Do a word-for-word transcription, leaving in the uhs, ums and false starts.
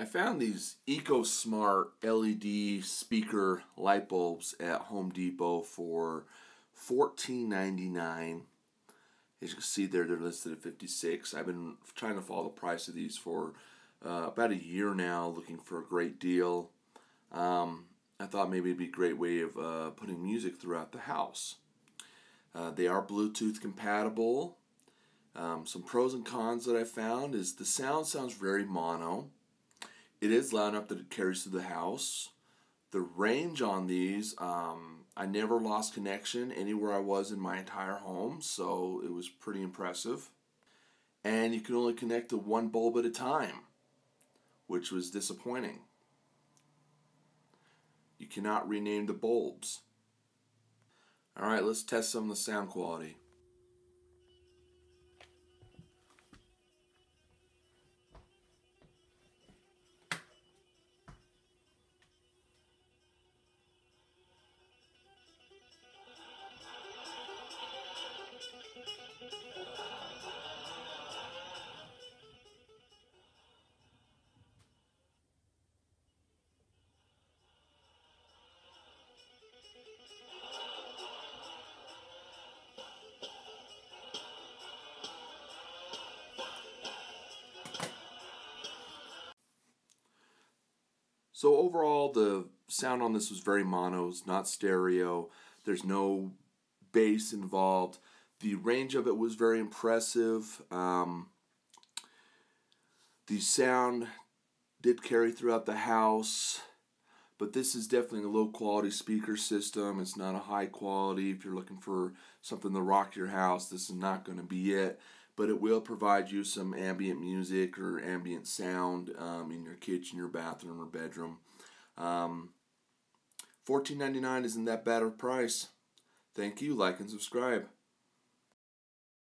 I found these EcoSmart L E D speaker light bulbs at Home Depot for fourteen ninety-nine. As you can see there, they're listed at fifty-six. I've been trying to follow the price of these for uh, about a year now, looking for a great deal. Um, I thought maybe it'd be a great way of uh, putting music throughout the house. Uh, they are Bluetooth compatible. Um, some pros and cons that I found is the sound sounds very mono. It is loud enough that it carries through the house. The range on these, um, I never lost connection anywhere I was in my entire home, so it was pretty impressive. And you can only connect to one bulb at a time, which was disappointing. You cannot rename the bulbs. Alright, let's test some of the sound quality. So overall, the sound on this was very mono, it's not stereo, there's no bass involved. The range of it was very impressive. Um, the sound did carry throughout the house, but this is definitely a low quality speaker system. It's not a high quality. If you're looking for something to rock your house, this is not going to be it. But it will provide you some ambient music or ambient sound um, in your kitchen, your bathroom, or bedroom. Um, fourteen ninety-nine isn't that bad of a price. Thank you. Like and subscribe.